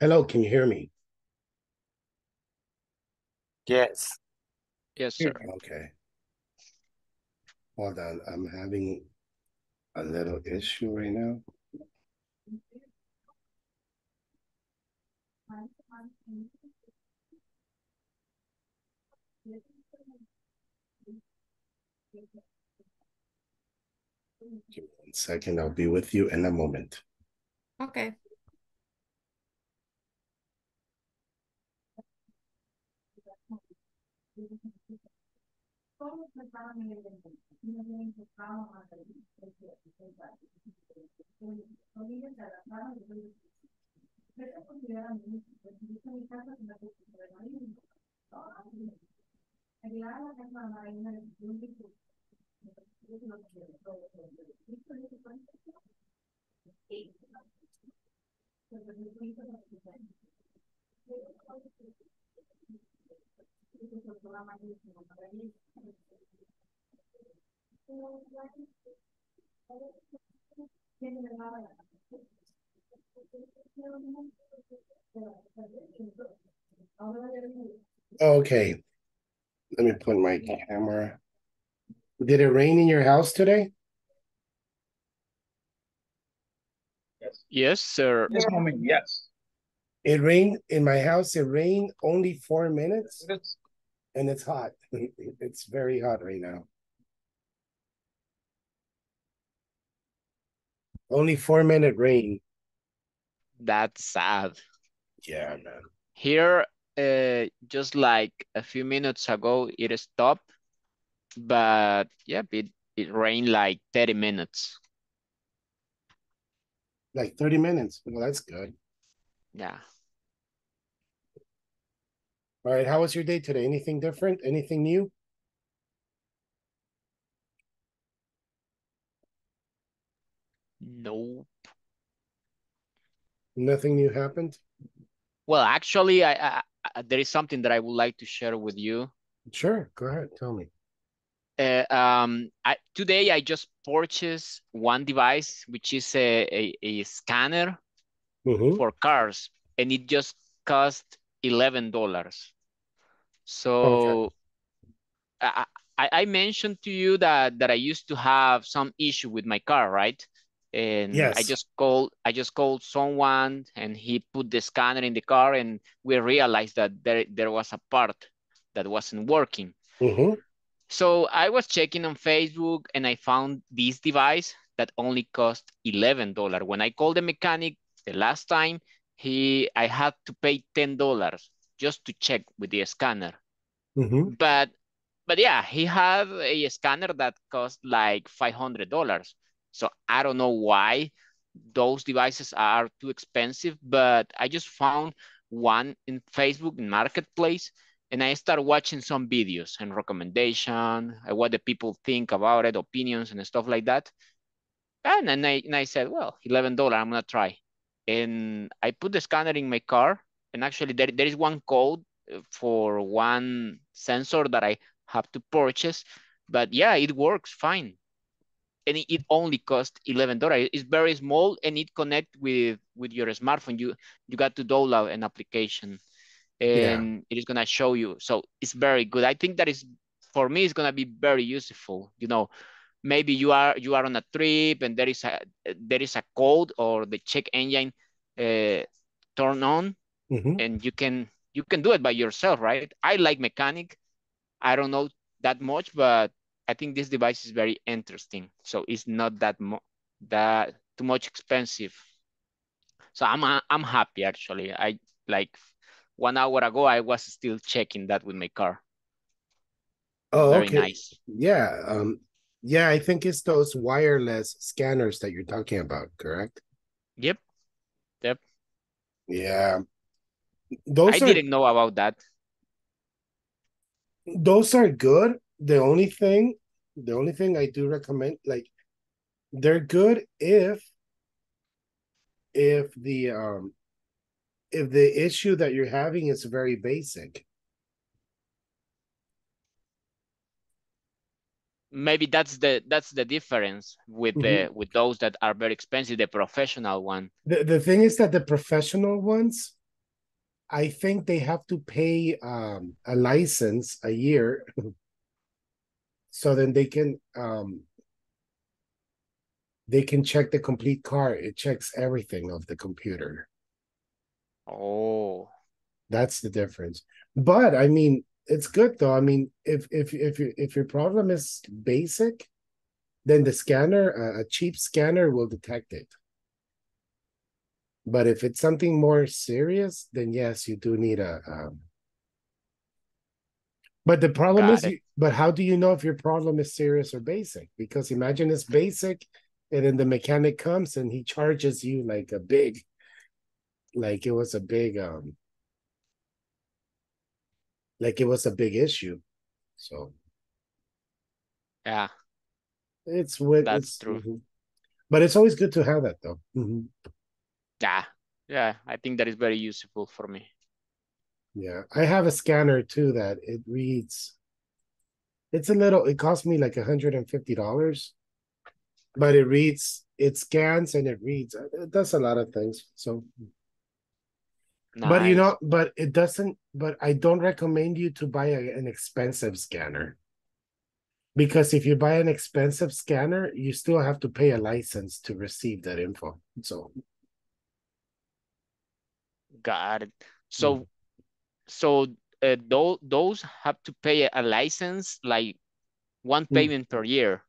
Hello, can you hear me? Yes. Yes, sir. Okay. Hold on, I'm having a little issue right now. Give me 1 second, I'll be with you in a moment. Okay. Okay, let me put my camera. Did it rain in your house today? Yes. Yes, sir. This moment, yes. It rained in my house. It rained only 4 minutes, and it's hot. It's very hot right now. Only 4 minute rain. That's sad. Yeah, man. Here, just like a few minutes ago, it stopped, but yeah, it rained like 30 minutes. Like 30 minutes? Well, that's good. Yeah. All right, how was your day today? Anything different? Anything new? Nope. Nothing new happened? Well, actually, I there is something that I would like to share with you. Sure, go ahead, tell me. Today I just purchased one device, which is a scanner for cars, and it just cost $11. So okay. I mentioned to you that I used to have some issue with my car, right? And yes. I just called someone, and he put the scanner in the car, and we realized that there was a part that wasn't working. So I was checking on Facebook, and I found this device that only cost $11. When I called the mechanic the last time, I had to pay $10 just to check with the scanner. But yeah, he had a scanner that cost like $500. So I don't know why those devices are too expensive, but I just found one in Facebook Marketplace, and I started watching some videos and recommendation, what the people think about it, opinions and stuff like that. And then I said, well, $11, I'm gonna try. And I put the scanner in my car, and actually there is one code for one sensor that I have to purchase, but yeah, it works fine. And it only costs $11. It's very small, and it connects with your smartphone. You got to download an application, and it is gonna show you. So it's very good. I think that is, for me, it's gonna be very useful. You know, maybe you are on a trip, and there is a code, or the check engine turn on, and you can do it by yourself, right? I like mechanic. I don't know that much, but I think this device is very interesting. So it's not that too much expensive. So I'm happy, actually. I like 1 hour ago, I was still checking that with my car. Oh, very okay. Nice. Yeah. Yeah, I think it's those wireless scanners that you're talking about, correct? Yep. Yep. Yeah. I didn't know about that. Those are good. The only thing I do recommend, like, they're good if the issue that you're having is very basic. maybe that's the difference with the with those that are very expensive, the professional one. The thing is that the professional ones, I think they have to pay a license a year, so then they can check the complete car. It checks everything of the computer. Oh, that's the difference. But I mean, it's good though. I mean, if your problem is basic, then the scanner, a cheap scanner, will detect it. But if it's something more serious, then yes, you do need a. But the problem is, but how do you know if your problem is serious or basic? Because imagine it's basic, and then the mechanic comes and he charges you like a big, like it was a big, like it was a big issue. So, yeah, it's with that's true. But it's always good to have that though. Yeah, I think that is very useful for me. Yeah, I have a scanner too that it reads. It's a little, it cost me like $150, but it reads, it scans and it reads. It does a lot of things. So, nice. But you know, but it doesn't, but I don't recommend you to buy an expensive scanner. Because if you buy an expensive scanner, you still have to pay a license to receive that info. So. Got it. So, those have to pay a license, like one payment per year.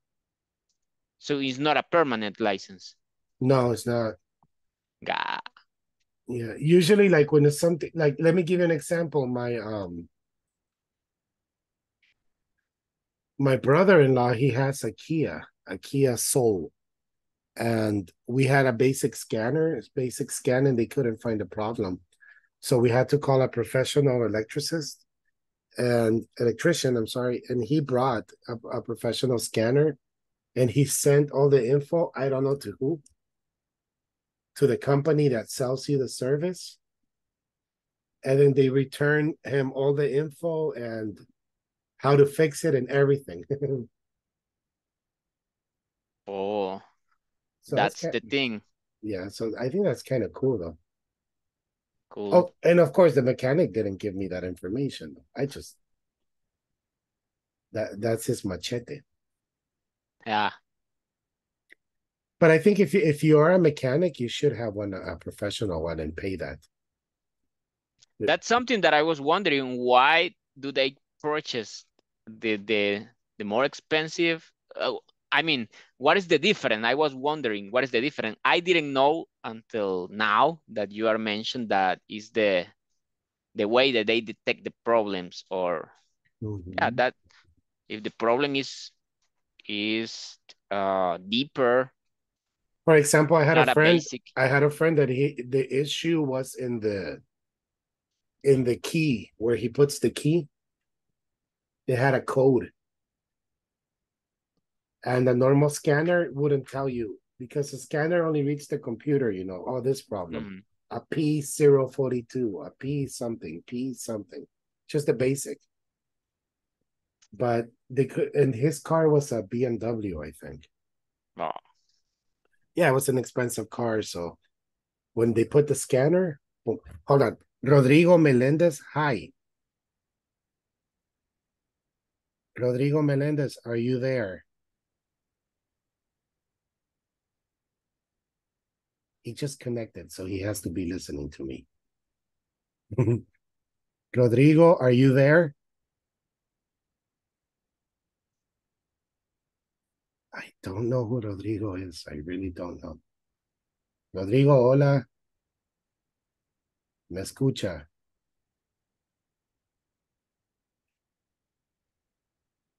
So it's not a permanent license. No, it's not. God. Yeah, usually, like when it's something like, let me give you an example. My my brother-in-law, he has a Kia Soul. And we had a basic scanner, and they couldn't find a problem. So we had to call a professional electrician, and he brought a professional scanner and he sent all the info, I don't know to who, to the company that sells you the service. And then they returned him all the info and how to fix it and everything. Oh. So that's the thing. Yeah, so I think that's kind of cool, though. Cool. Oh, and of course, the mechanic didn't give me that information. I just... That's his machete. Yeah. But I think if you are a mechanic, you should have one, a professional one, and pay that. That's something that I was wondering. Why do they purchase the more expensive... I mean, what is the difference? I was wondering, what is the difference? I didn't know until now that you are mentioned that is the way that they detect the problems, or yeah, that if the problem is deeper. For example, I had a friend that the issue was in the key where he puts the key. They had a code. And a normal scanner wouldn't tell you, because the scanner only reads the computer, you know, oh, this problem, a P042, a P something, just the basic. But they could, and his car was a BMW, I think. Oh. Yeah, it was an expensive car. So when they put the scanner, oh, hold on, Rodrigo Melendez, hi. Rodrigo Melendez, are you there? He just connected, so he has to be listening to me. Rodrigo, are you there? I don't know who Rodrigo is. I really don't know. Rodrigo, hola. ¿Me escucha?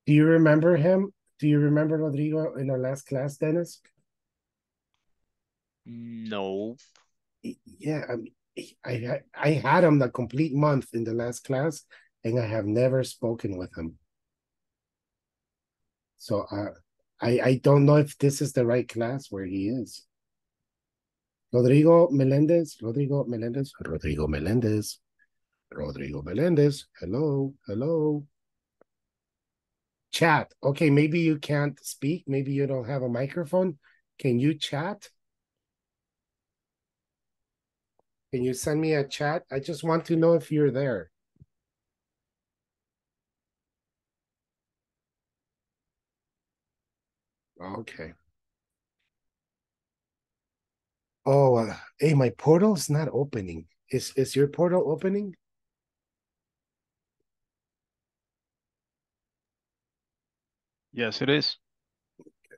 Do you remember him? Do you remember Rodrigo in our last class, Dennis? No. Yeah, I mean, I had him the complete month in the last class, and I have never spoken with him. So I don't know if this is the right class where he is. Rodrigo Melendez. Hello. chat. Okay, maybe you can't speak. Maybe you don't have a microphone. Can you chat? Can you send me a chat? I just want to know if you're there. Okay. Oh, hey, my portal's not opening. Is your portal opening? Yes, it is. Okay.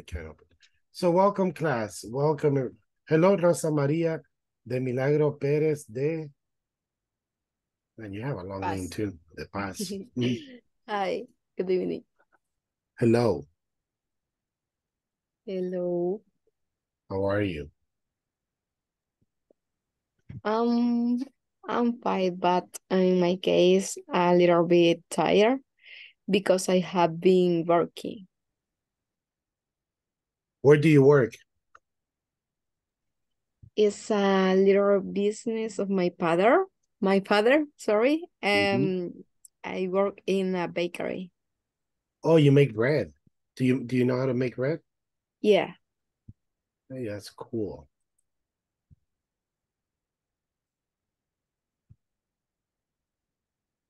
I can't open it. So welcome, class. Welcome. Hello, Rosa Maria de Milagro Perez de... And you have a long name, too. De Paz. Hi. Good evening. Hello. Hello. How are you? I'm fine, but in my case, a little bit tired because I have been working. Where do you work? It's a little business of my father. My father, sorry. I work in a bakery. Oh, you make bread. Do you know how to make bread? Yeah. Hey, that's cool.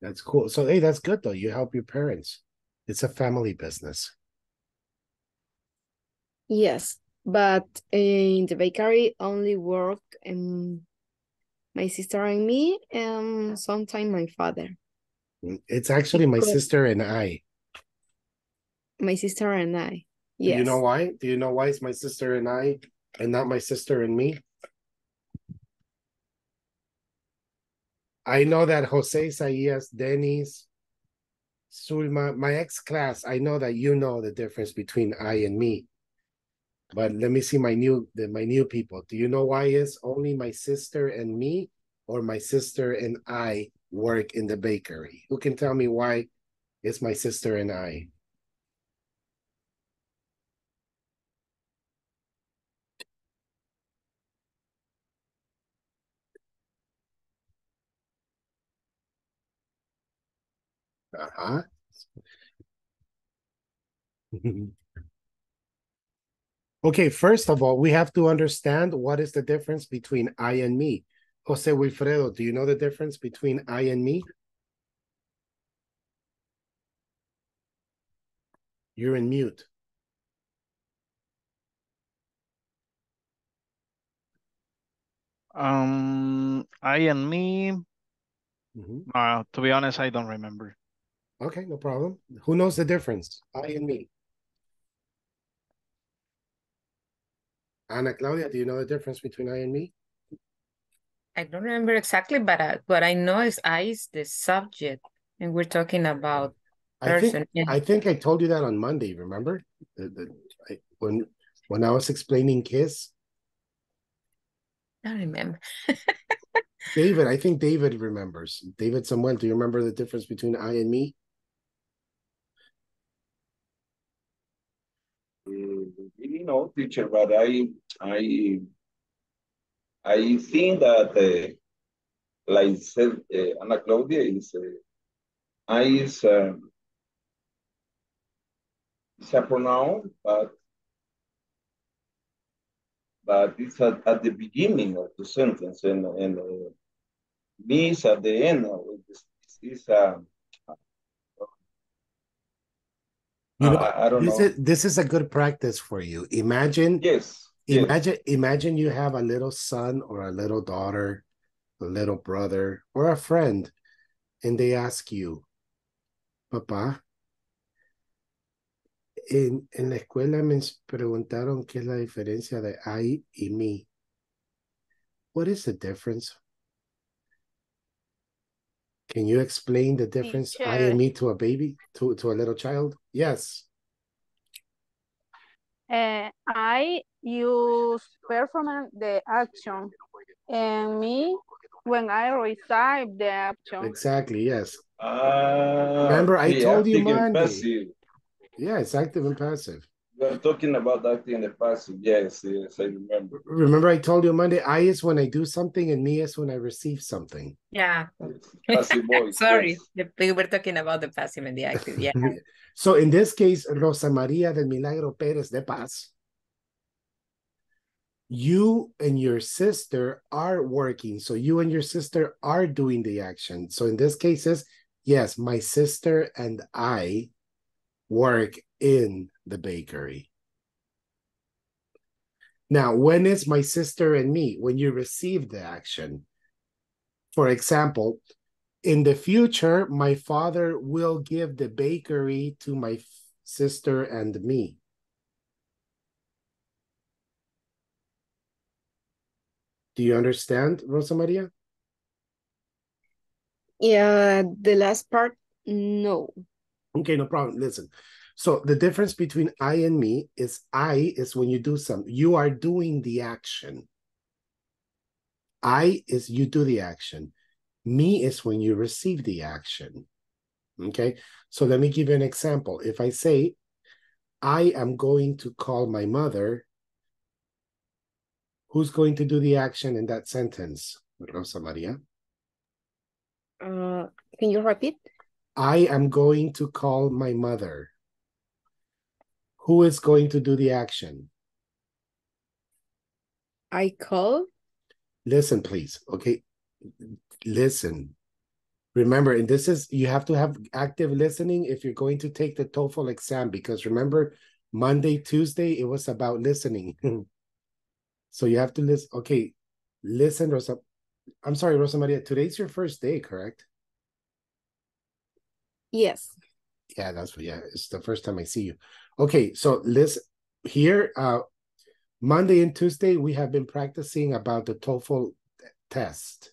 That's cool. So, hey, that's good, though. You help your parents. It's a family business. Yes, but in the bakery only work my sister and me, and sometimes my father. It's actually my sister and I. My sister and I, yes. Do you know why? Do you know why it's my sister and I and not my sister and me? I know that Jose Zayas, Dennis, Sulma, my ex-class, I know that you know the difference between I and me. But let me see my new people. Do you know why it's only my sister and me or my sister and I work in the bakery? Who can tell me why it's my sister and I? Okay, first of all, we have to understand what is the difference between I and me. Jose Wilfredo, do you know the difference between I and me? You're in mute. I and me, to be honest, I don't remember. Okay, no problem. Who knows the difference? I and me. Anna Claudia, do you know the difference between I and me? I don't remember exactly, but what I know is I is the subject, and we're talking about person. I think I told you that on Monday, remember? When I was explaining KISS. I don't remember. David, I think David remembers. David Samuel, do you remember the difference between I and me? You know, teacher, but I think that like said Anna Claudia is I is it's a pronoun, but it's at the beginning of the sentence, and me is at the end. It's you know, I don't know. This is a good practice for you. Imagine, imagine you have a little son or a little daughter, a little brother, or a friend, and they ask you, Papa, en la escuela me preguntaron qué es la diferencia de I y me. What is the difference? Can you explain the difference, teacher, I and me, to a baby, to a little child? Yes. I use perform the action, and me when I recite the action. Exactly, yes. Remember, I told you Monday. Yeah, it's active and passive. We're talking about acting in the past. Yes, yes, I remember. Remember I told you Monday, I is when I do something and me is when I receive something. Yeah. Passive voice. Sorry, yes. We were talking about the passive and the active, yeah. So in this case, Rosa Maria de Milagro Perez de Paz, you and your sister are working. So you and your sister are doing the action. So in this case, is yes, my sister and I work in the bakery. Now, when is my sister and me? When you receive the action. For example, in the future, my father will give the bakery to my sister and me. Do you understand, Rosa Maria? Yeah, the last part, no. Okay, no problem. Listen. So the difference between I and me is I is when you do something. You are doing the action. I is you do the action. Me is when you receive the action. Okay? So let me give you an example. If I say, I am going to call my mother, who's going to do the action in that sentence, Rosa Maria? Can you repeat? I am going to call my mother. Who is going to do the action? I call? Listen, please. Okay. Listen. Remember, and this is, you have to have active listening if you're going to take the TOEFL exam, because remember, Monday, Tuesday, it was about listening. So you have to listen. Okay. Listen, Rosa. I'm sorry, Rosa Maria. Today's your first day, correct? Yes. Yeah, that's what, yeah. It's the first time I see you. Okay, so listen here. Monday and Tuesday, we have been practicing about the TOEFL test.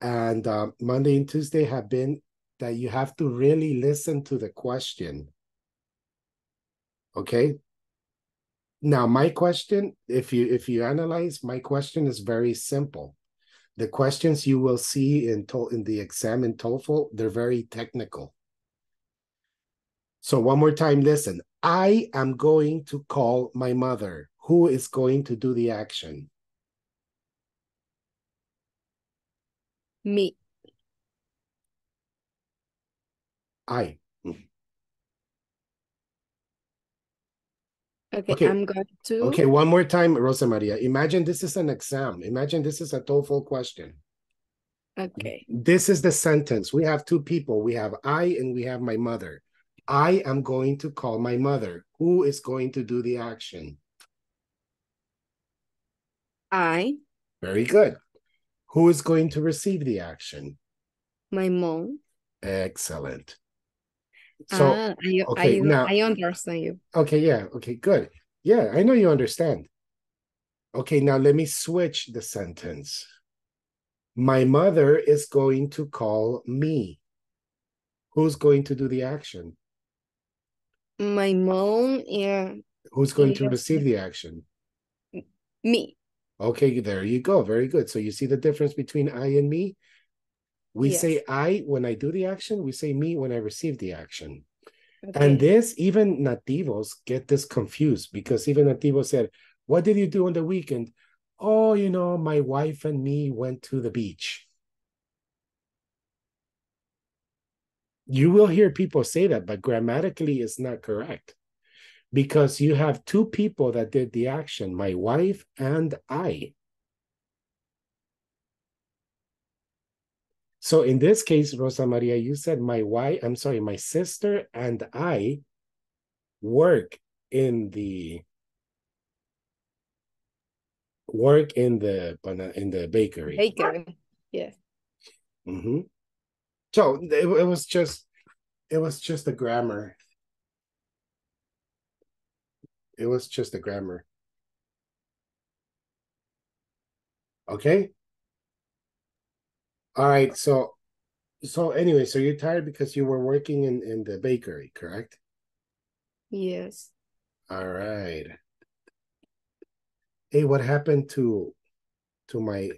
And Monday and Tuesday have been that you have to really listen to the question. Okay. Now, my question, if you analyze, my question is very simple. The questions you will see in the exam in TOEFL, they're very technical. So one more time, listen. I am going to call my mother. Who is going to do the action? Me. I. Okay, I'm going to. Okay, one more time, Rosa Maria. Imagine this is an exam. Imagine this is a TOEFL question. Okay. This is the sentence. We have two people. We have I and we have my mother. I am going to call my mother. Who is going to do the action? I. Very good. Who is going to receive the action? My mom. Excellent. So okay, now, I understand you. Okay, yeah. Okay, good. Yeah, I know you understand. Okay, now let me switch the sentence. My mother is going to call me. Who's going to do the action? My mom. Yeah. Who's going to receive the action? Me. Okay, there you go. Very good. So you see the difference between I and me? We yes. say I when I do the action. We say me when I receive the action. Okay. And this, even nativos get this confused, because even nativos said, what did you do on the weekend? Oh, you know, my wife and me went to the beach. You will hear people say that, but grammatically it's not correct. Because you have two people that did the action, my wife and I. So in this case, Rosa Maria, you said my sister and I work in the bakery. Bakery, yeah. Mm-hmm. So it was just the grammar. It was just the grammar. Okay. All right, so anyway, so you're tired because you were working in the bakery, correct? Yes. All right. Hey, what happened to my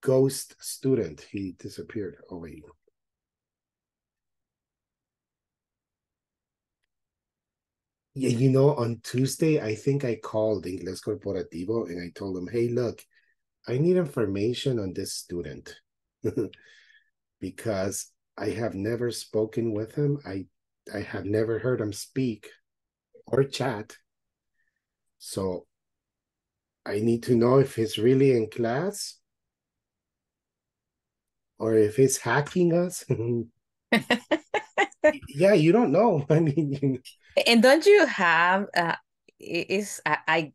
ghost student? He disappeared. Oh, wait. Yeah, you know, on Tuesday, I think I called Ingles Corporativo and I told them, hey, look, I need information on this student because I have never spoken with him. I have never heard him speak or chat. So I need to know if he's really in class or if he's hacking us. Yeah, you don't know. I mean, and don't you have? I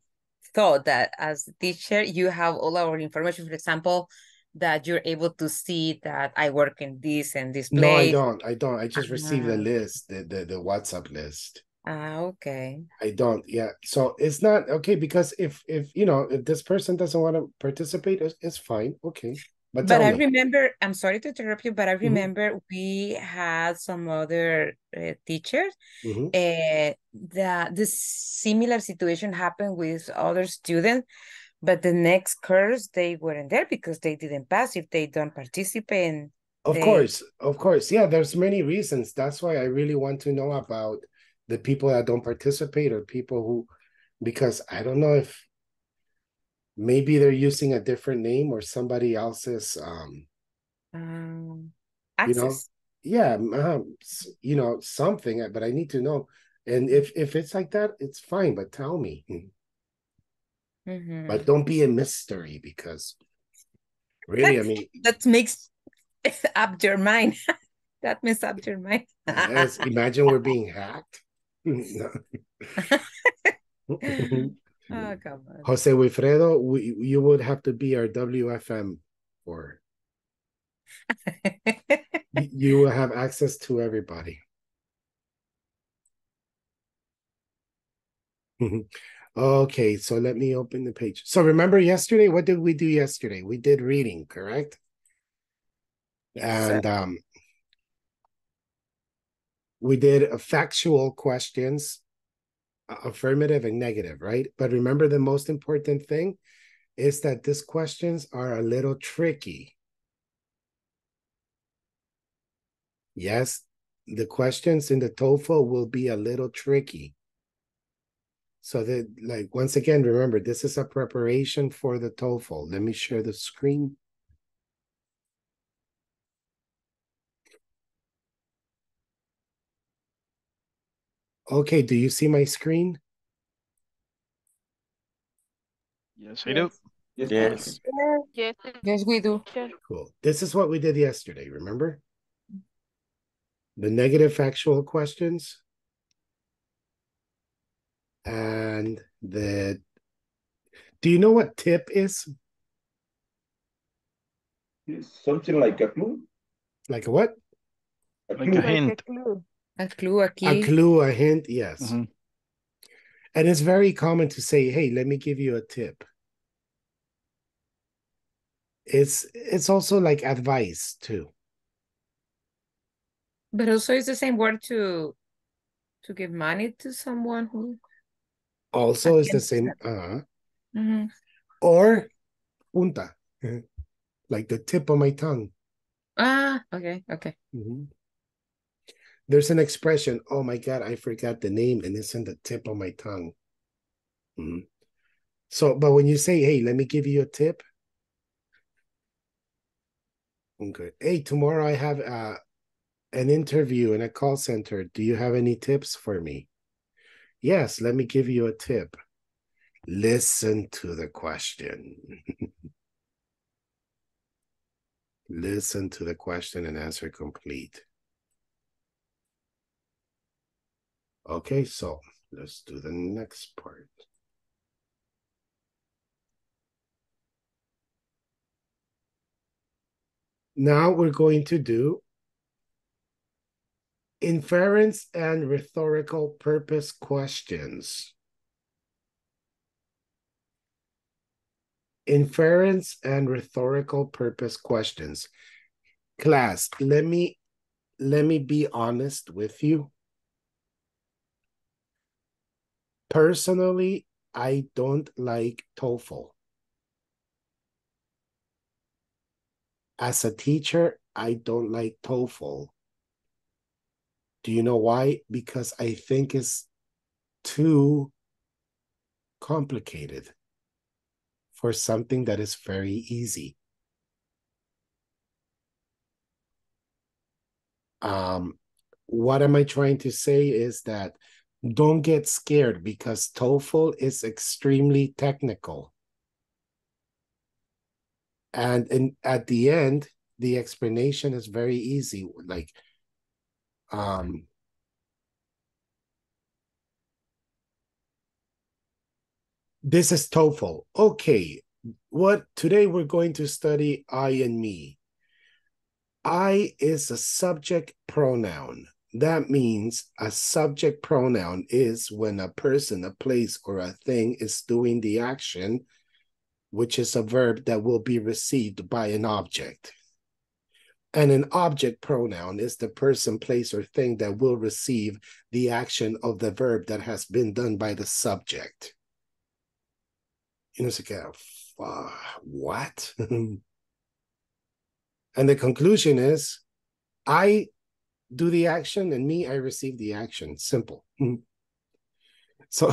thought that as a teacher, you have all our information. For example, that you're able to see that I work in this and this place. No, I don't. I don't. I just received a list, the WhatsApp list. Okay. I don't. Yeah. So it's not okay because if you know if this person doesn't want to participate, it's fine. Okay. But I remember, I'm sorry to interrupt you, but I remember we had some other teachers that the similar situation happened with other students, but the next course they weren't there because they didn't pass if they don't participate. And of course. Yeah, there's many reasons. That's why I really want to know about the people that don't participate or people who, because I don't know if, maybe they're using a different name or somebody else's, access. You know, yeah, you know, something, but I need to know. And if it's like that, it's fine, but tell me. But don't be a mystery because really, I mean. That makes up your mind. That makes up your mind. Yes, imagine we're being hacked. Oh, come on. Jose Wilfredo, you would have to be our WFM for you will have access to everybody. Okay, so let me open the page. So remember yesterday, what did we do yesterday? We did reading, correct? Yes, and we did factual questions. Affirmative and negative, right? But remember the most important thing is that these questions are a little tricky. Yes, the questions in the TOEFL will be a little tricky. So that, like, once again, remember, this is a preparation for the TOEFL. Let me share the screen. Okay, do you see my screen? Yes, I do. Yes. Yes. Yes, we do. Cool. This is what we did yesterday, remember? The negative factual questions and the... Do you know what tip is? It's something like a clue. Like a what? Like a hint. A clue, a key. A clue, a hint, yes. And it's very common to say, hey, let me give you a tip. It's also like advice, too. But also it's the same word to give money to someone who... Also is the same. Or punta, like the tip of my tongue. Ah, okay, okay. There's an expression, oh my God, I forgot the name and it's in the tip of my tongue. So, but when you say, hey, let me give you a tip. Okay. Hey, tomorrow I have an interview in a call center. Do you have any tips for me? Yes, let me give you a tip. Listen to the question. Listen to the question and answer complete. Okay, so let's do the next part. Now we're going to do inference and rhetorical purpose questions. Inference and rhetorical purpose questions. Class, let me be honest with you. Personally, I don't like TOEFL. As a teacher, I don't like TOEFL. Do you know why? Because I think it's too complicated for something that is very easy. What am I trying to say is that don't get scared because TOEFL is extremely technical. And at the end, the explanation is very easy. Like, this is TOEFL. Okay, today we're going to study I and me. I is a subject pronoun. That means a subject pronoun is when a person, a place, or a thing is doing the action, which is a verb that will be received by an object. And an object pronoun is the person, place, or thing that will receive the action of the verb that has been done by the subject. You know, it's like, what? And the conclusion is, I do the action and me, I receive the action. Simple. So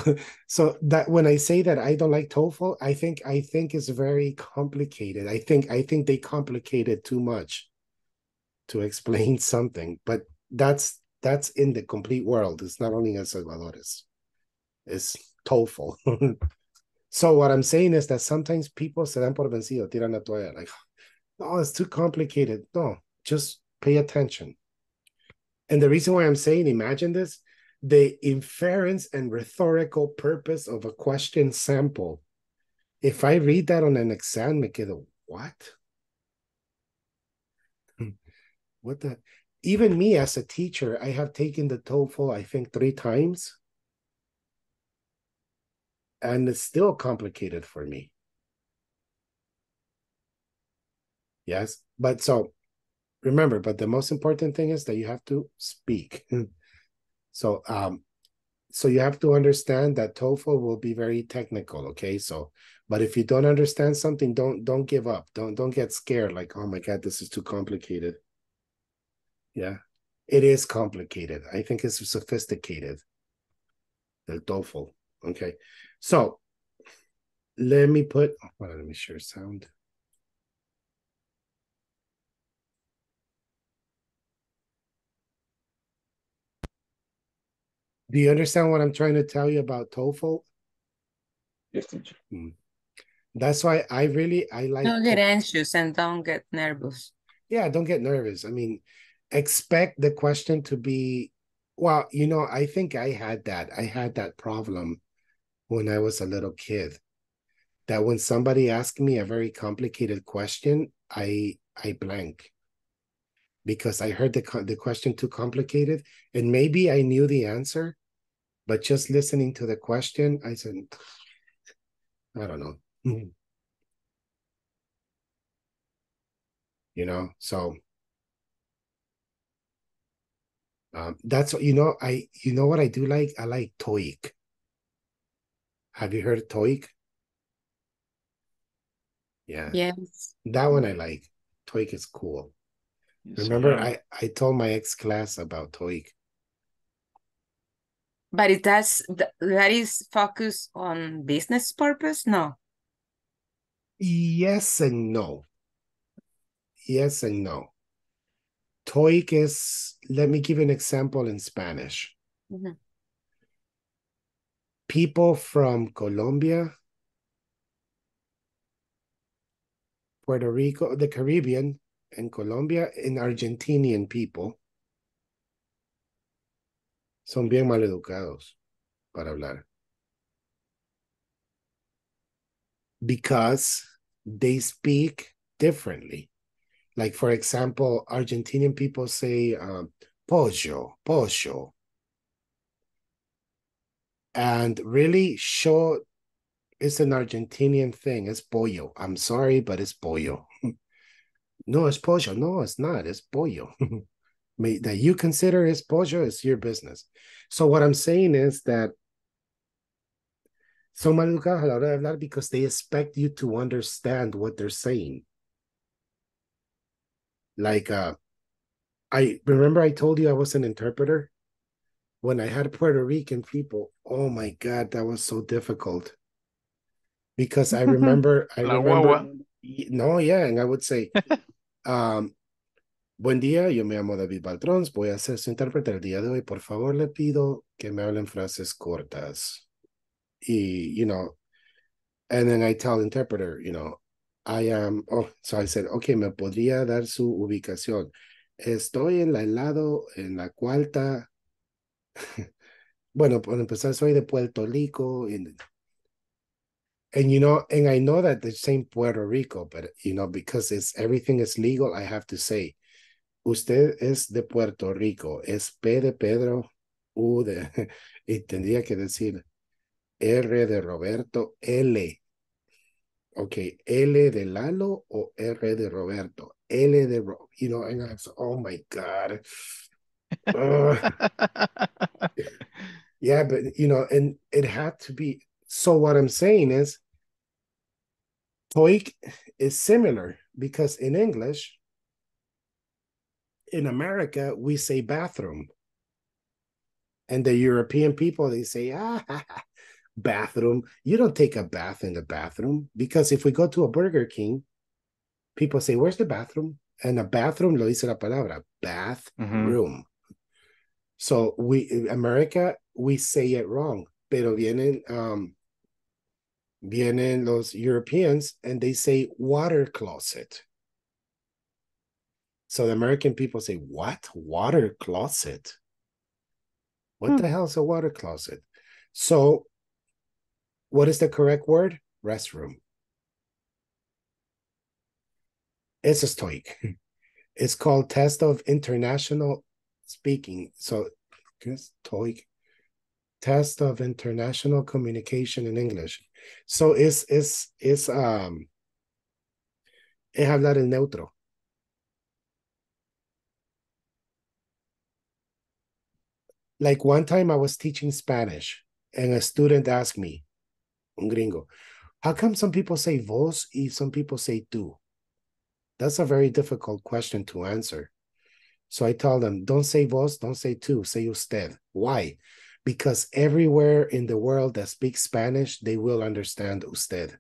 that when I say that I don't like TOEFL, I think it's very complicated. I think they complicate it too much to explain something. But that's in the complete world. It's not only in El Salvador. It's TOEFL. So what I'm saying is that sometimes people se dan por vencido, tiran la toalla, like, no, it's too complicated. No, just pay attention. And the reason why I'm saying, imagine this, the inference and rhetorical purpose of a question sample. If I read that on an exam, me quedo, what? What the? Even me as a teacher, I have taken the TOEFL, I think, 3 times. And it's still complicated for me. Yes, but so remember, but the most important thing is that you have to speak. So you have to understand that TOEFL will be very technical, okay? So, but if you don't understand something, don't give up. Don't get scared like, oh my God, this is too complicated. Yeah, it is complicated. I think it's sophisticated, the TOEFL, okay? So let me put, well, let me share sound. Do you understand what I'm trying to tell you about TOEFL? Yes, teacher. That's why I like... Don't get anxious and don't get nervous. Yeah, don't get nervous. I mean, expect the question to be... Well, you know, I think I had that. I had that problem when I was a little kid. That when somebody asked me a very complicated question, I blank. Because I heard the question too complicated, and maybe I knew the answer, but just listening to the question, I said, I don't know. You know, so that's what, you know, you know what I do like? I like TOEIC. Have you heard of TOEIC? Yeah. Yes. That one I like. TOEIC is cool. Remember, I told my ex-class about TOEIC. But it does, that is focused on business purpose? No. Yes and no. Yes and no. TOEIC is, let me give you an example in Spanish. Mm-hmm. People from Colombia, Puerto Rico, the Caribbean, in Colombia, and Argentinian people son bien maleducados para hablar because they speak differently. Like, for example, Argentinian people say pollo, and really show it's an Argentinian thing. It's pollo. I'm sorry, but it's pollo. No, it's pollo. No, it's not. It's pollo. That you consider is pollo is your business. So what I'm saying is that son maleducados a la hora de hablar because they expect you to understand what they're saying. Like, I remember I told you I was an interpreter. when I had Puerto Rican people, oh my God, that was so difficult. Because I remember, and I would say, buen día, yo me llamo David Baltrons, voy a ser su intérprete el día de hoy. Por favor, le pido que me hablen frases cortas. Y, you know, and then I tell the interpreter, you know, so I said, okay, me podría dar su ubicación. Estoy en el lado, en la cuarta. Bueno, por empezar, soy de Puerto Rico. And, you know, and I know that they're saying Puerto Rico, but, you know, because everything is legal, I have to say, usted es de Puerto Rico, es P de Pedro, U de, y tendría que decir R de Roberto, L. Ok, L de Lalo o R de Roberto, L de, you know, and I was, oh my God. Yeah, but, you know, and it had to be. So what I'm saying is TOEIC is similar because in English, in America, we say bathroom. And the European people, they say, bathroom. You don't take a bath in the bathroom, because if we go to a Burger King, people say, where's the bathroom? And a bathroom, lo dice la palabra, bathroom. So we, in America, we say it wrong. Pero vienen los Europeans and they say water closet. So the American people say, what? Water closet? What the hell is a water closet? So what is the correct word? Restroom. It's a TOEIC. It's called Test of International Speaking. So TOEIC. Test of International Communication in English. So es hablar en neutro. Like one time I was teaching Spanish and a student asked me, un gringo, how come some people say vos and some people say tú? That's a very difficult question to answer. So I tell them, don't say vos, don't say tú, say usted. Why? Because everywhere in the world that speaks Spanish, they will understand usted.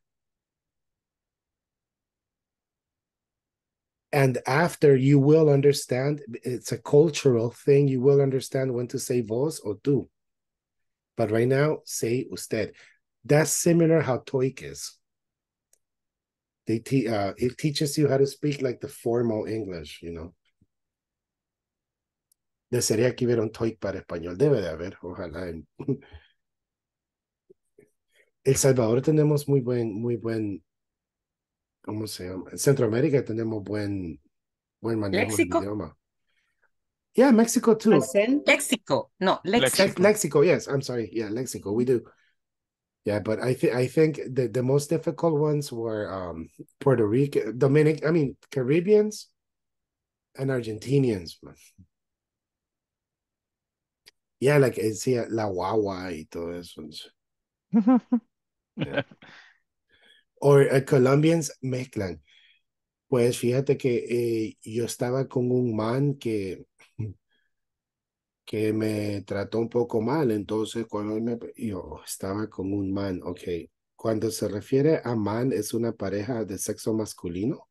And after, you will understand, it's a cultural thing, you will understand when to say vos or tú. But right now, say usted. That's similar how TOEIC is. It teaches you how to speak like the formal English, you know. Desearía que hubiera un TOEIC para español. Debe de haber, ojalá. En El Salvador tenemos muy buen, ¿cómo se llama? En Centroamérica tenemos buen manejo del idioma. Yeah, Mexico too. Lexico, yes, I'm sorry. Yeah, Lexico, we do. Yeah, but I think the most difficult ones were Puerto Rico, Caribbeans and Argentinians. Yeah, like I see la guagua y todo eso. Yeah. Or Colombians mezclan. Pues fíjate que yo estaba con un man que me trató un poco mal. Entonces, yo estaba con un man. Ok, cuando se refiere a man, es una pareja de sexo masculino.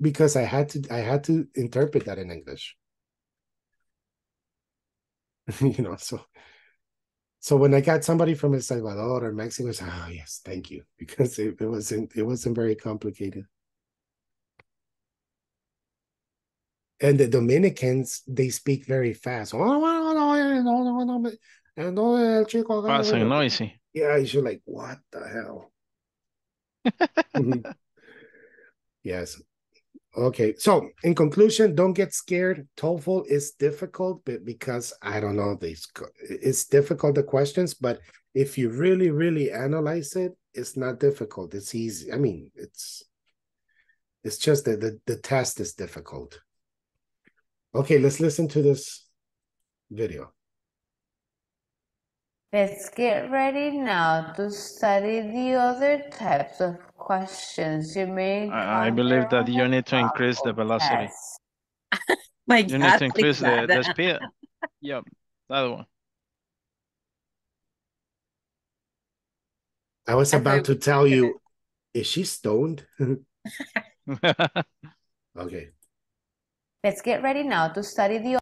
Because I had to interpret that in English. You know, so when I got somebody from El Salvador or Mexico, I said, oh yes, thank you, because it wasn't very complicated. And the Dominicans, they speak very fast. So noisy. Yeah, you're like, what the hell? Yes. Okay, so in conclusion, don't get scared. TOEFL is difficult, but because I don't know, it's difficult, the questions, but if you really, really analyze it, it's not difficult. It's easy. I mean, it's just that the test is difficult. Okay, let's listen to this video. Let's get ready now to study the other types of questions you may. I believe that you need to increase the velocity. My God, you need to increase the speed. Yep, the other one. I was about to tell you, is she stoned? Okay. Let's get ready now to study the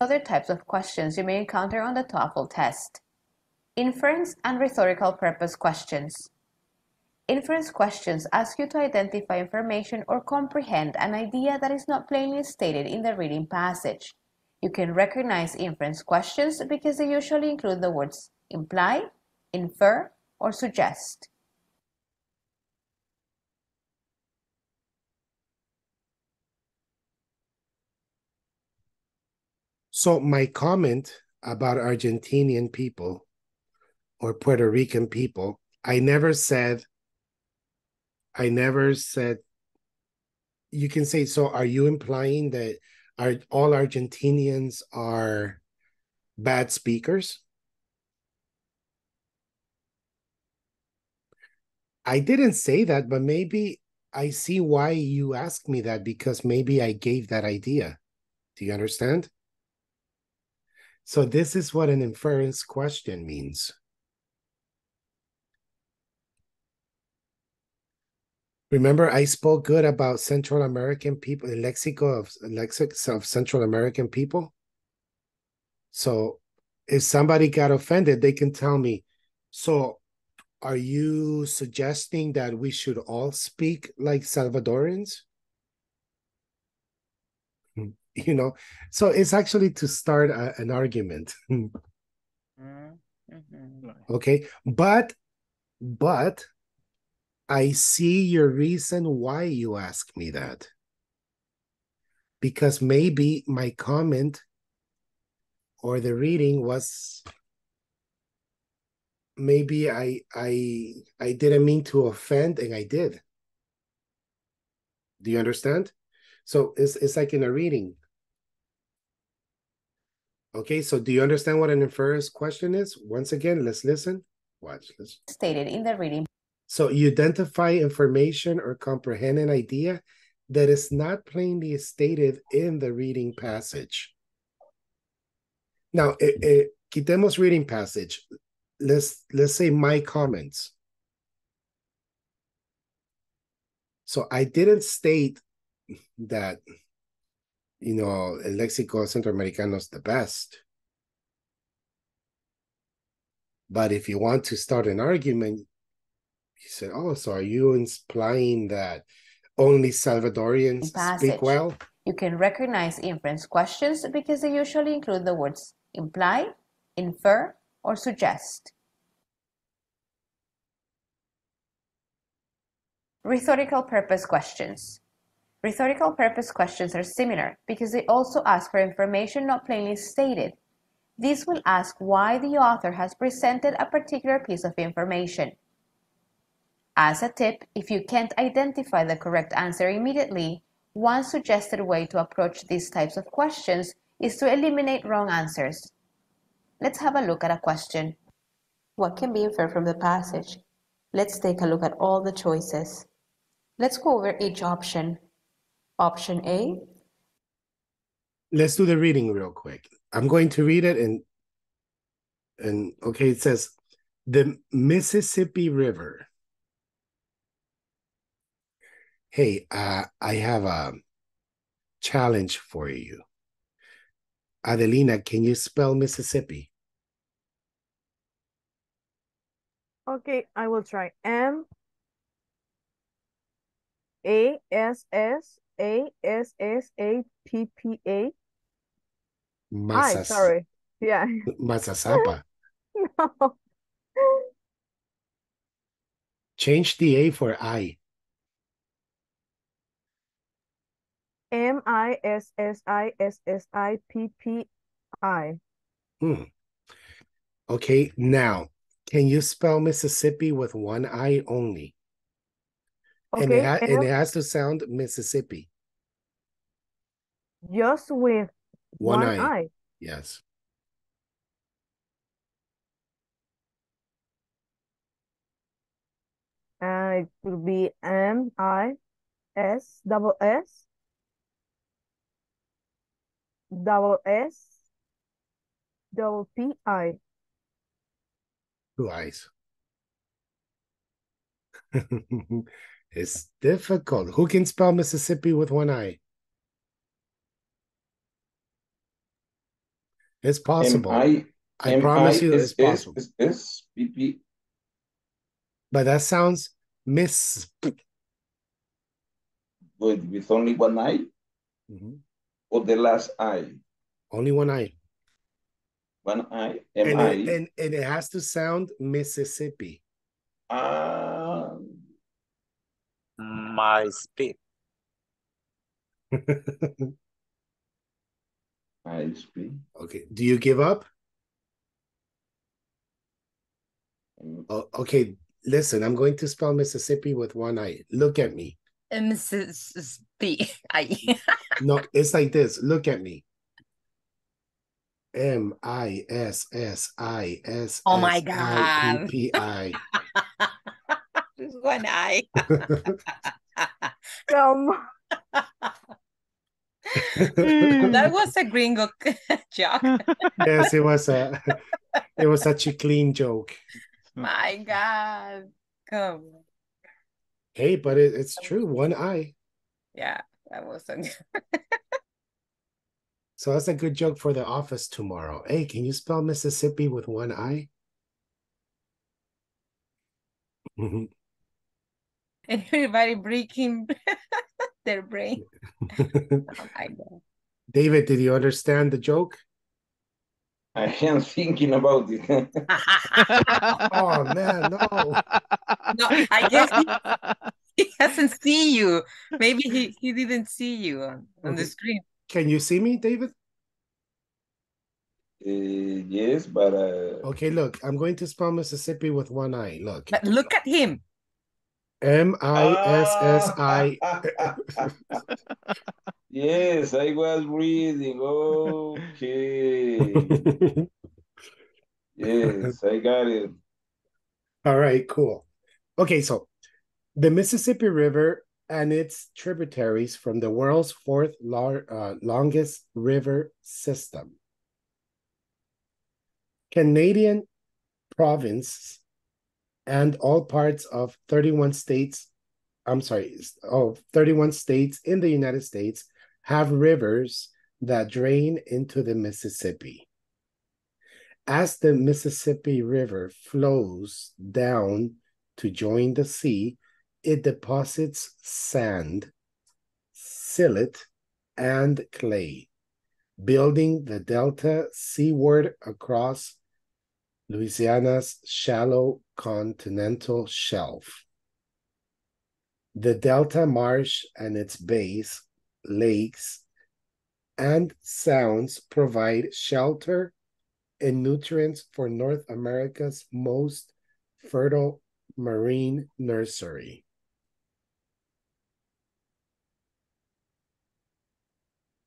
other types of questions you may encounter on the TOEFL test. Inference and rhetorical purpose questions. Inference questions ask you to identify information or comprehend an idea that is not plainly stated in the reading passage. You can recognize inference questions because they usually include the words imply, infer, or suggest. So my comment about Argentinian people or Puerto Rican people, I never said, you can say, so are you implying that all Argentinians are bad speakers? I didn't say that, but maybe I see why you asked me that, because maybe I gave that idea. Do you understand? So this is what an inference question means. Remember, I spoke good about Central American people, the lexic of Central American people. So if somebody got offended, they can tell me, so are you suggesting that we should all speak like Salvadorans? You know, so it's actually to start an argument. Okay, but I see your reason why you asked me that, because maybe my comment or the reading was, maybe I didn't mean to offend, and I did. Do you understand? So it's like in a reading. Okay, so do you understand what an inference question is? Once again, let's listen. Watch this. Stated in the reading. So you identify information or comprehend an idea that is not plainly stated in the reading passage. Now, quitemos reading passage. Let's say my comments. So I didn't state that, you know, el léxico centroamericano is the best. But if you want to start an argument, you said, oh, so are you implying that only Salvadorians speak well? You can recognize inference questions because they usually include the words imply, infer, or suggest. Rhetorical purpose questions. Rhetorical purpose questions are similar because they also ask for information not plainly stated. These will ask why the author has presented a particular piece of information. As a tip, if you can't identify the correct answer immediately, one suggested way to approach these types of questions is to eliminate wrong answers. Let's have a look at a question. What can be inferred from the passage? Let's take a look at all the choices. Let's go over each option. Option A. Let's do the reading real quick. I'm going to read it and okay, it says the Mississippi River. Hey, I have a challenge for you. Adelina, can you spell Mississippi? Okay, I will try. M-A-S-S-A-S-S-A-P-P-A. Masas. Sorry. Yeah. Masasapa. No. Change the A for I. M-I-S-S-I-S-S-I-P-P-I. Okay, now, can you spell Mississippi with one I only? Okay. And it has to sound Mississippi. Just with one I. Yes. It will be M-I-S-S-S-S Double P-I. 2 eyes. It's difficult. Who can spell Mississippi with 1 eye? It's possible. I promise you that it's possible. But that sounds miss. With only 1 eye? Mm-hmm. Or the last eye? Only 1 eye. 1 eye. And it has to sound Mississippi. My speed. My speed. Okay. Do you give up? Oh, okay. Listen, I'm going to spell Mississippi with 1 eye. Look at me. Mississippi. No, it's like this. Look at me. M-I-S-S-I-S. Oh my God. P-I. 1 eye. That was a gringo joke. Yes, it was such a clean joke. My God. Come. Hey, but it's true. 1 eye. Yeah, that wasn't. So that's a good joke for the office tomorrow. Hey, can you spell Mississippi with 1 eye? Everybody breaking their brain. Oh my God. David, did you understand the joke? I am thinking about it. Oh man, no, I guess he hasn't seen you. Maybe he didn't see you on the screen. Can you see me, David? Yes, but okay, look, I'm going to spell Mississippi with 1 eye. Look, but look at him. M-I-S-S-I. Yes, I was reading. Okay. Yes, I got it. All right, cool. Okay, so the Mississippi River and its tributaries from the world's fourth longest river system. Canadian province and all parts of 31 states, 31 states in the United States have rivers that drain into the Mississippi. As the Mississippi River flows down to join the sea, it deposits sand, silt, and clay, building the delta seaward across Louisiana's shallow continental shelf. The delta marsh and its bays, lakes, and sounds provide shelter and nutrients for North America's most fertile marine nursery.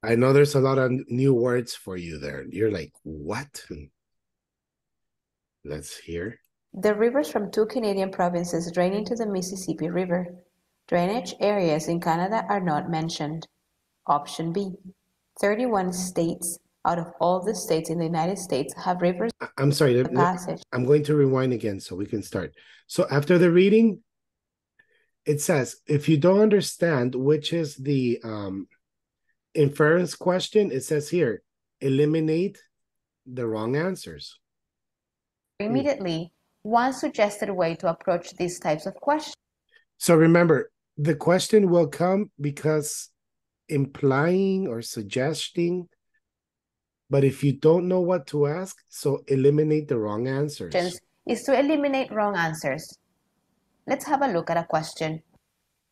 I know there's a lot of new words for you there. You're like, what? Let's hear. The rivers from 2 Canadian provinces drain into the Mississippi River. Drainage areas in Canada are not mentioned. Option B. 31 states out of all the states in the United States have rivers. I'm sorry. I'm going to rewind again so we can start. So after the reading, it says, if you don't understand, which is the inference question, it says here, eliminate the wrong answers. Immediately, one suggested way to approach these types of questions. So remember, the question will come because implying or suggesting, but if you don't know what to ask, so eliminate the wrong answers. Is to eliminate wrong answers. Let's have a look at a question.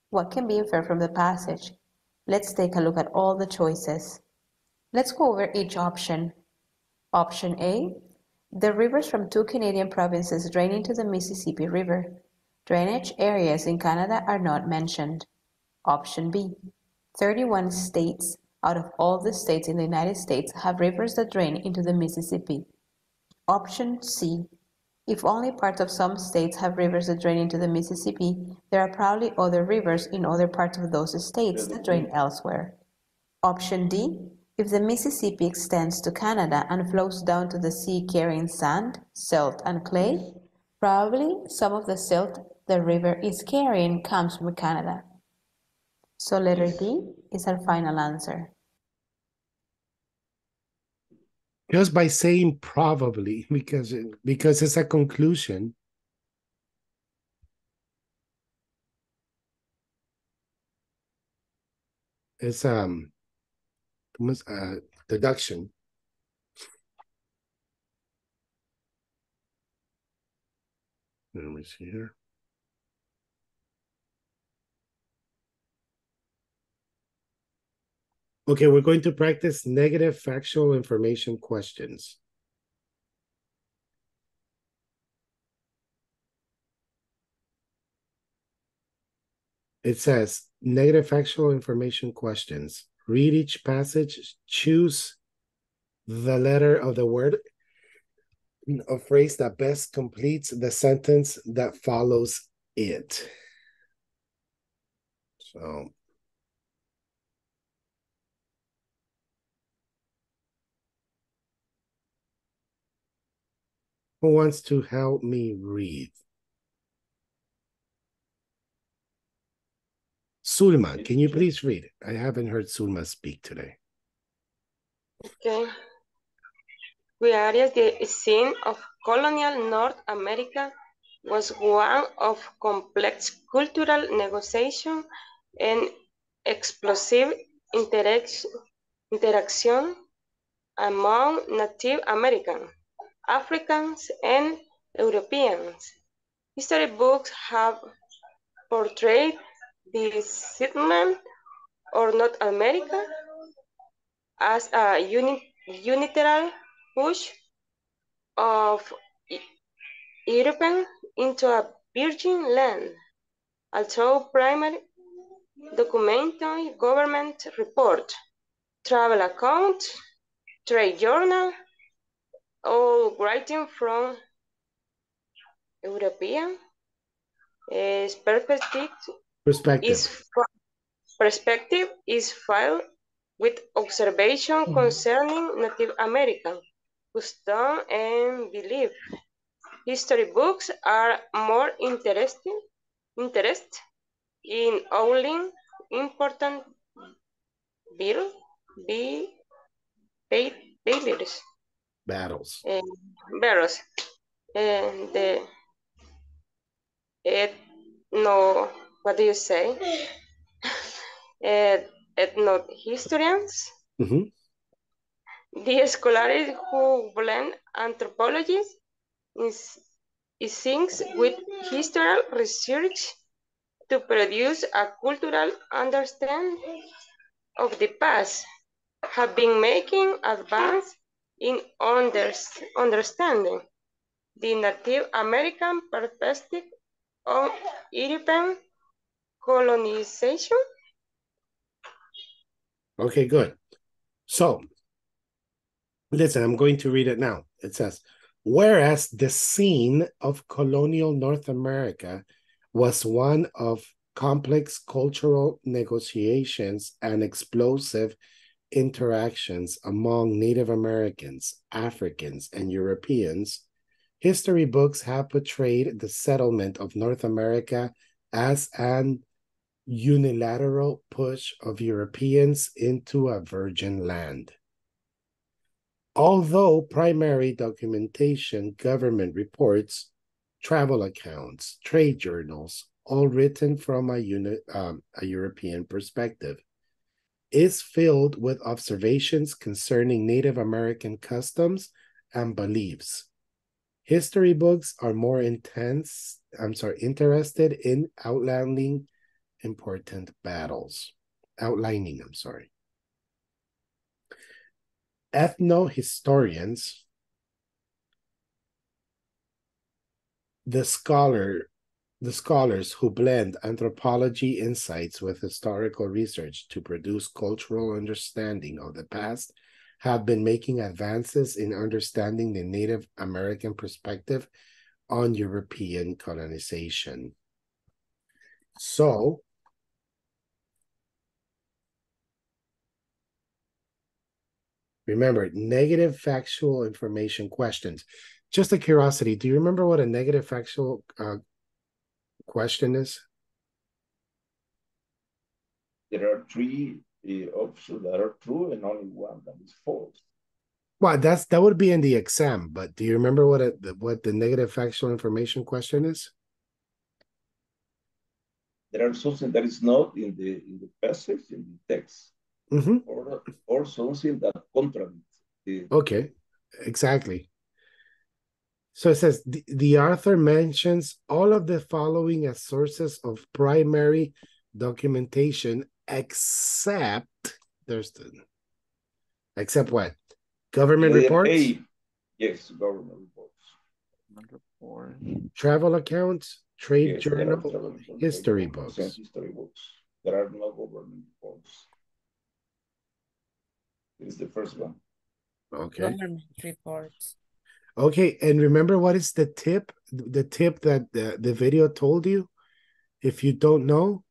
What can be inferred from the passage? Let's take a look at all the choices. Let's go over each option. Option A. The rivers from 2 Canadian provinces drain into the Mississippi River. Drainage areas in Canada are not mentioned. Option B. 31 states out of all the states in the United States have rivers that drain into the Mississippi. Option C. If only parts of some states have rivers that drain into the Mississippi, there are probably other rivers in other parts of those states that drain elsewhere. Option D. If the Mississippi extends to Canada and flows down to the sea carrying sand, silt, and clay, probably some of the silt the river is carrying comes from Canada. So letter D is our final answer. Just by saying probably, because it's a conclusion. It's a deduction. Let me see here. Okay, we're going to practice negative factual information questions. It says, negative factual information questions. Read each passage, choose the letter of the word or phrase that best completes the sentence that follows it. So... who wants to help me read? Sulma, can you please read? I haven't heard Sulma speak today. Okay. The area, the scene of colonial North America, was one of complex cultural negotiation and explosive interaction among Native Americans, Africans, and Europeans. History books have portrayed the settlement of North America as a unitary push of Europe into a virgin land, although primary documentary government report, travel account, trade journal, all writing from European perspective is filled with observation concerning Native American custom and belief. History books are more interested in only important battles. Ethno historians, the scholars who blend anthropology is things with historical research to produce a cultural understanding of the past, have been making advance in understanding the Native American perspective on European colonization. Okay, good. So, listen, I'm going to read it now. It says, whereas the scene of colonial North America was one of complex cultural negotiations and explosive interactions among Native Americans, Africans, and Europeans, history books have portrayed the settlement of North America as an unilateral push of Europeans into a virgin land. Although primary documentation, government reports, travel accounts, trade journals, all written from a European perspective, is filled with observations concerning Native American customs and beliefs. History books are more interested in outlining important battles. Ethno-historians, the scholars who blend anthropology insights with historical research to produce cultural understanding of the past have been making advances in understanding the Native American perspective on European colonization. So, Remember, negative factual information questions. Just a curiosity, do you remember what a negative factual question is? There are three options that are true and only one that is false. Well, that would be in the exam, but do you remember what the negative factual information question is? There are something that is not in the passage, in the text, mm-hmm. or something that contradicts it. Okay, exactly. So it says, the author mentions all of the following as sources of primary documentation, except, except what? Government reports? Yes, government reports. Travel accounts, trade journal, history books. There are no government reports. It's the first one. Okay. Government reports. Okay, and remember what is the tip? The tip that the video told you? If you don't know?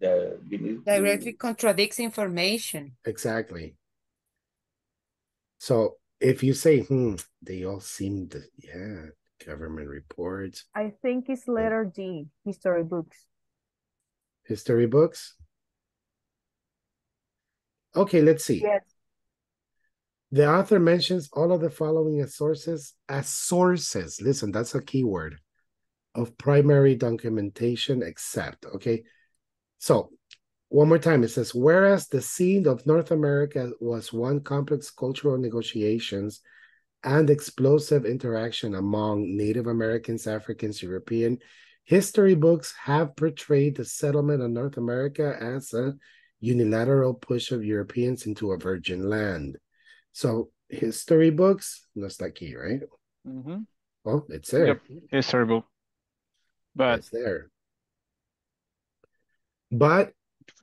Directly contradicts information. Exactly. So if you say, they all seem to, government reports. I think it's letter D, history books. History books? Okay, let's see. Yes. The author mentions all of the following as sources, listen, that's a key word, of primary documentation except, okay? So, one more time, it says, whereas the scene of North America was one complex cultural negotiations and explosive interaction among Native Americans, Africans, European, history books have portrayed the settlement of North America as a unilateral push of Europeans into a virgin land. So history books, that's like key, right? Mm-hmm. Well, it's there. Yep, history book. But it's there. But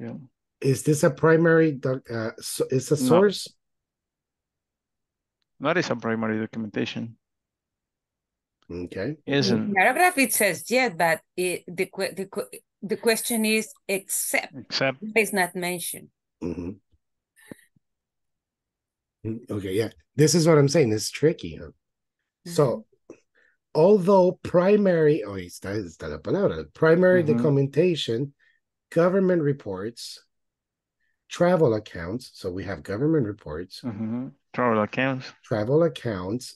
yeah. Is this a primary is a source? No. Not as a primary documentation. Okay. Isn't in paragraph it says yes, but the question is except it's not mentioned. Mm-hmm. Okay, yeah. This is what I'm saying. It's tricky. Huh? Mm-hmm. So, although primary, primary mm-hmm. documentation, government reports, travel accounts. So we have government reports, mm-hmm. travel accounts,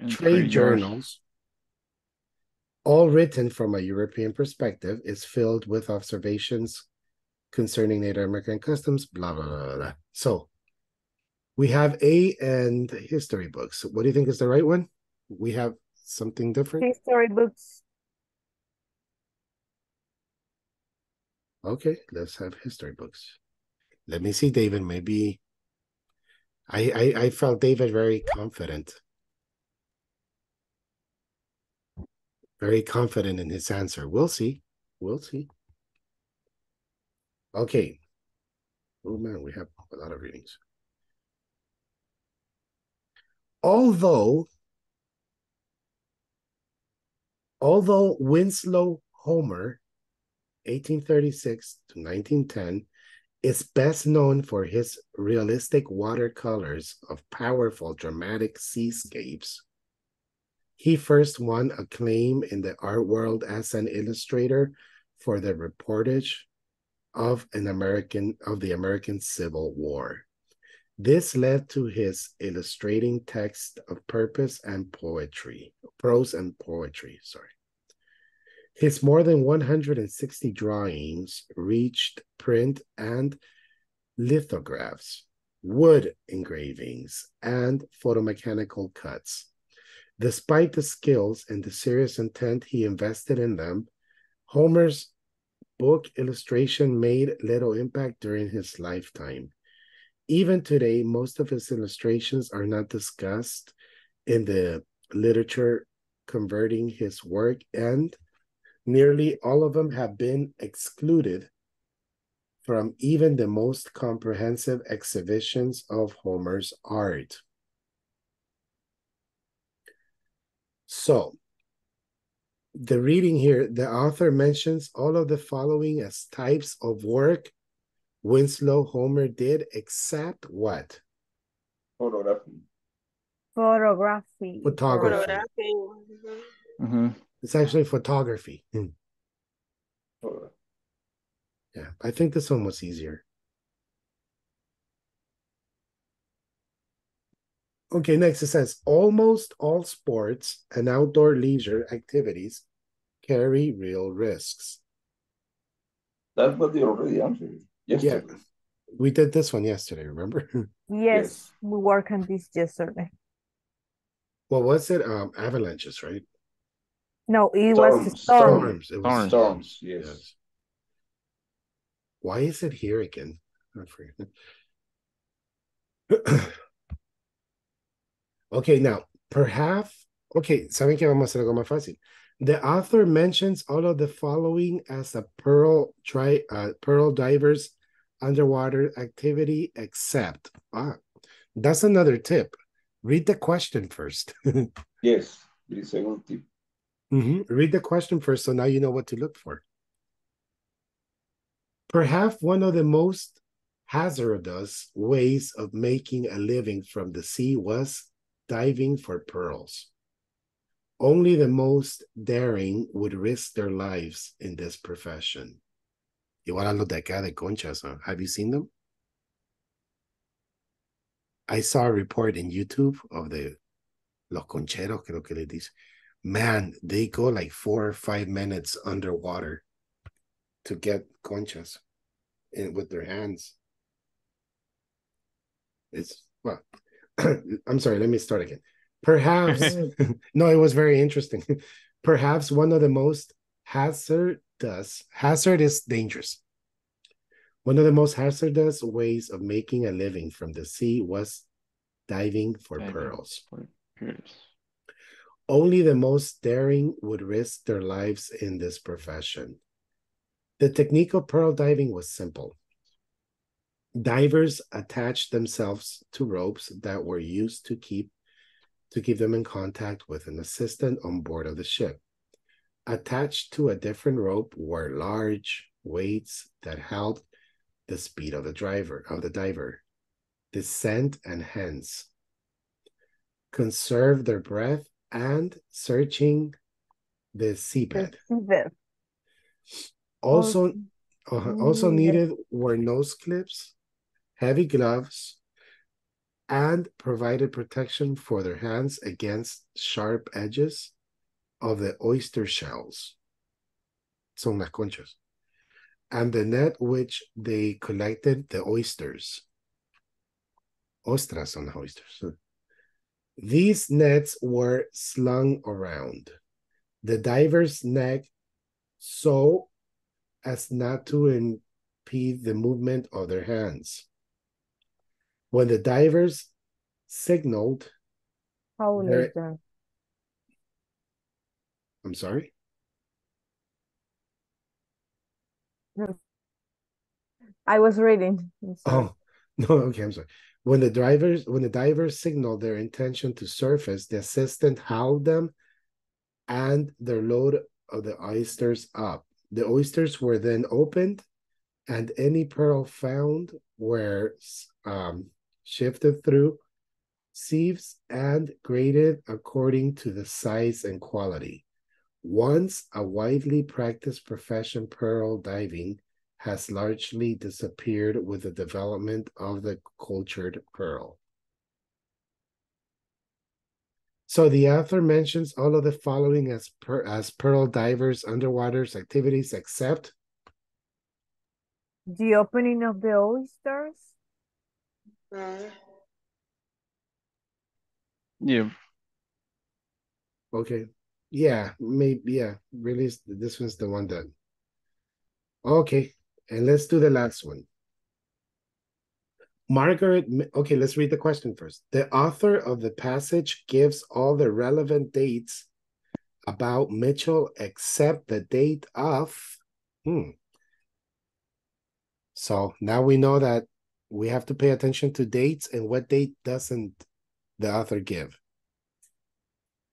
and trade journals, all written from a European perspective, is filled with observations concerning Native American customs. Blah blah blah blah. So. We have A and history books. What do you think is the right one? We have something different? History books. Okay, let's have history books. Let me see, David, maybe. I felt David very confident. Very confident in his answer. We'll see. We'll see. Okay. Oh man, we have a lot of readings. Although Winslow Homer, 1836 to 1910, is best known for his realistic watercolors of powerful dramatic seascapes, he first won acclaim in the art world as an illustrator for the reportage of the American Civil War. This led to his illustrating text of prose and poetry. His more than 160 drawings reached print and lithographs, wood engravings, and photomechanical cuts. Despite the skills and the serious intent he invested in them, Homer's book illustration made little impact during his lifetime. Even today, most of his illustrations are not discussed in the literature converting his work, and nearly all of them have been excluded from even the most comprehensive exhibitions of Homer's art. So, the reading here, the author mentions all of the following as types of work Winslow Homer did, except what? Photography. Photography. Photography. Mm-hmm. It's actually photography. Mm. Oh. Yeah, I think this one was easier. Okay, next it says, almost all sports and outdoor leisure activities carry real risks. That's what they already answered yesterday. Yeah, we did this one yesterday, remember? Yes, we worked on this yesterday. What was it? Avalanches, right? No, it storms. Was storms. It was storms. Storms, yes. Why is it here again? I forget. Okay, now, perhaps, okay, saben que vamos a hacer algo más fácil. The author mentions all of the following as a pearl diver's underwater activity, except, that's another tip. Read the question first. Yes, it is a good tip. Mm-hmm. Read the question first, so now you know what to look for. Perhaps one of the most hazardous ways of making a living from the sea was diving for pearls. Only the most daring would risk their lives in this profession. Igual a los de acá de conchas, huh? Have you seen them? I saw a report in YouTube of the los concheros, creo que les dice. Man, they go like 4 or 5 minutes underwater to get conchas and with their hands. It's, well, I'm sorry, let me start again. Perhaps, no, it was very interesting. Perhaps one of the most hazardous, hazard is dangerous. One of the most hazardous ways of making a living from the sea was diving for pearls. Only the most daring would risk their lives in this profession. The technique of pearl diving was simple. Divers attached themselves to ropes that were used to keep them in contact with an assistant on board of the ship. Attached to a different rope were large weights that held the speed of the diver, descent and hence conserve their breath and searching the seabed. Also needed were nose clips, heavy gloves, and provided protection for their hands against sharp edges of the oyster shells. Son las conchas. And the net which they collected the oysters. Ostras son las oysters. These nets were slung around the diver's neck so as not to impede the movement of their hands. When the divers signaled... How old is that? I'm sorry? No. I was reading. Oh, no, okay, I'm sorry. When the divers signaled their intention to surface, the assistant hauled them and their load of the oysters up. The oysters were then opened, and any pearl found were shifted through sieves and graded according to the size and quality. Once a widely practiced profession, pearl diving has largely disappeared with the development of the cultured pearl. So the author mentions all of the following as pearl divers' underwater activities, except the opening of the oysters. Yeah. Okay. Yeah, maybe. Yeah, really, this one's the one that. Okay, and let's do the last one. Margaret, okay, let's read the question first. The author of the passage gives all the relevant dates about Mitchell except the date of... So now we know that we have to pay attention to dates and what date doesn't the author give.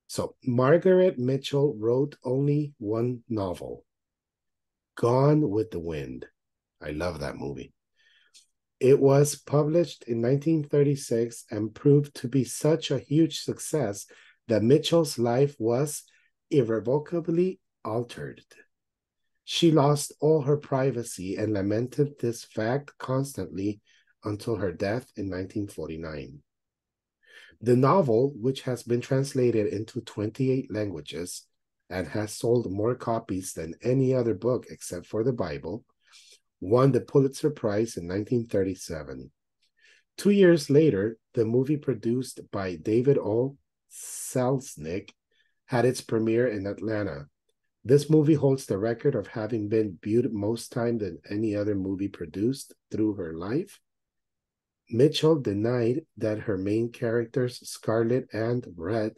So Margaret Mitchell wrote only one novel, Gone with the Wind. I love that movie. It was published in 1936 and proved to be such a huge success that Mitchell's life was irrevocably altered. She lost all her privacy and lamented this fact constantly until her death in 1949. The novel, which has been translated into 28 languages and has sold more copies than any other book except for the Bible, won the Pulitzer Prize in 1937. 2 years later, the movie produced by David O. Selznick had its premiere in Atlanta. This movie holds the record of having been viewed most times than any other movie produced through her life. Mitchell denied that her main characters, Scarlet and Red,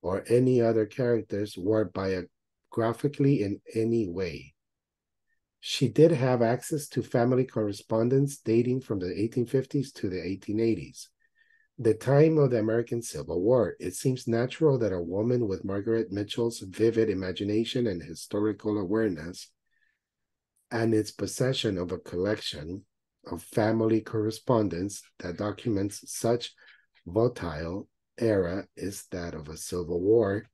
or any other characters, were biographically in any way. She did have access to family correspondence dating from the 1850s to the 1880s, the time of the American Civil War. It seems natural that a woman with Margaret Mitchell's vivid imagination and historical awareness, and its possession of a collection of family correspondence that documents such volatile era is that of a civil war,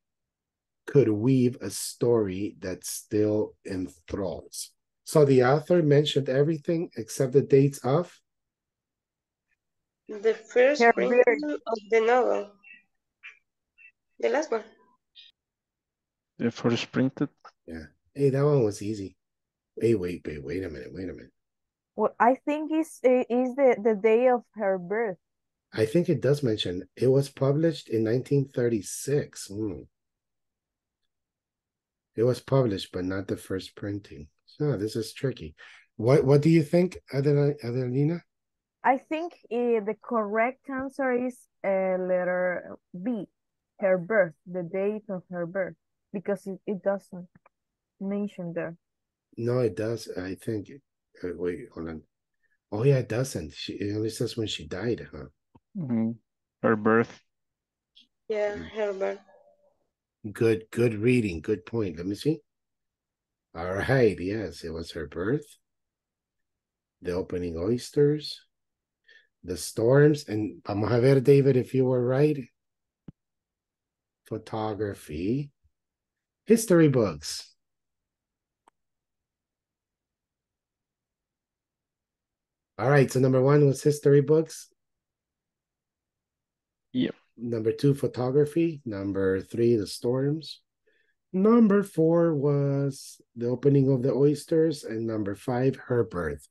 could weave a story that still enthralls. So the author mentioned everything except the dates of the first printing of the novel. The last one. The first printed? Yeah. Hey, that one was easy. Hey, wait a minute. Well, I think it's the day of her birth. I think it does mention it was published in 1936. It was published, but not the first printing. So this is tricky. What do you think, Adelina? I think the correct answer is letter B, her birth, the date of her birth, because it doesn't mention there. No, it does. I think. Wait, hold on. Oh yeah, it doesn't. It only says when she died, huh? Mm-hmm. Her birth. Yeah, her birth. Good reading. Good point. Let me see. All right. Yes, it was her birth. The opening oysters, the storms, and vamos a ver, David, if you were right. Photography, history books. All right, so number one was history books. Yep. Number two, photography. Number three, the storms. Number four was the opening of the oysters. And number five, her birth.